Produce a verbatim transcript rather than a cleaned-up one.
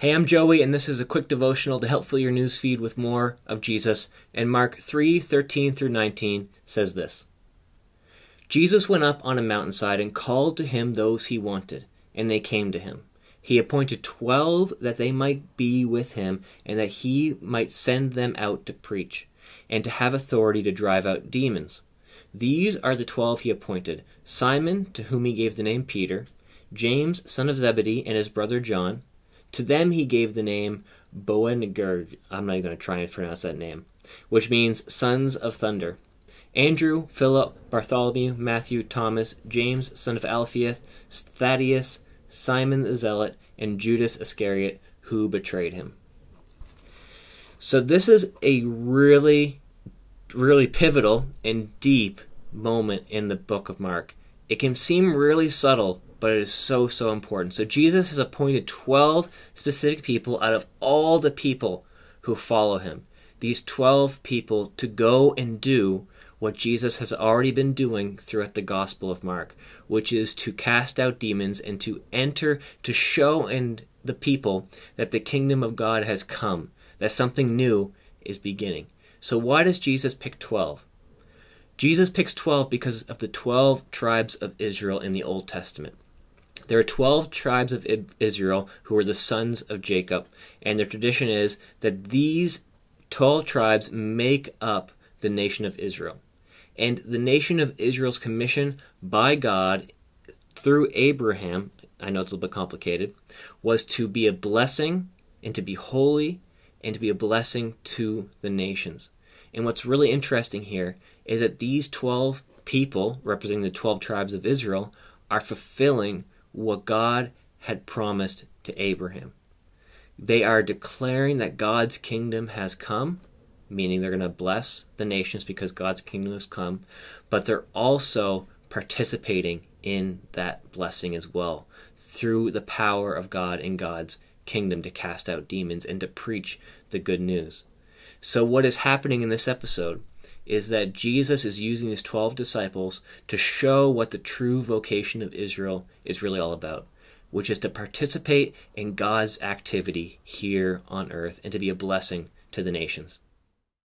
Hey, I'm Joey, and this is a quick devotional to help fill your news feed with more of Jesus. And Mark three, thirteen through nineteen says this. Jesus went up on a mountainside and called to him those he wanted, and they came to him. He appointed twelve that they might be with him, and that he might send them out to preach, and to have authority to drive out demons. These are the twelve he appointed: Simon, to whom he gave the name Peter, James, son of Zebedee, and his brother John. To them he gave the name Boanerges, I'm not even going to try and pronounce that name, which means sons of thunder. Andrew, Philip, Bartholomew, Matthew, Thomas, James, son of Alphaeus, Thaddeus, Simon the Zealot, and Judas Iscariot, who betrayed him. So this is a really, really pivotal and deep moment in the book of Mark. It can seem really subtle, but it is so, so important. So Jesus has appointed twelve specific people out of all the people who follow him. These twelve people to go and do what Jesus has already been doing throughout the Gospel of Mark, which is to cast out demons and to enter, to show and the people that the kingdom of God has come, that something new is beginning. So why does Jesus pick twelve? Jesus picks twelve because of the twelve tribes of Israel in the Old Testament. There are twelve tribes of Israel who are the sons of Jacob, and their tradition is that these twelve tribes make up the nation of Israel. And the nation of Israel's commission by God through Abraham, I know it's a little bit complicated, was to be a blessing and to be holy and to be a blessing to the nations. And what's really interesting here is that these twelve people, representing the twelve tribes of Israel, are fulfilling what God had promised to Abraham. They are declaring that God's kingdom has come, meaning they're going to bless the nations because God's kingdom has come, but they're also participating in that blessing as well through the power of God and God's kingdom to cast out demons and to preach the good news. So what is happening in this episode is that Jesus is using his twelve disciples to show what the true vocation of Israel is really all about, which is to participate in God's activity here on earth and to be a blessing to the nations.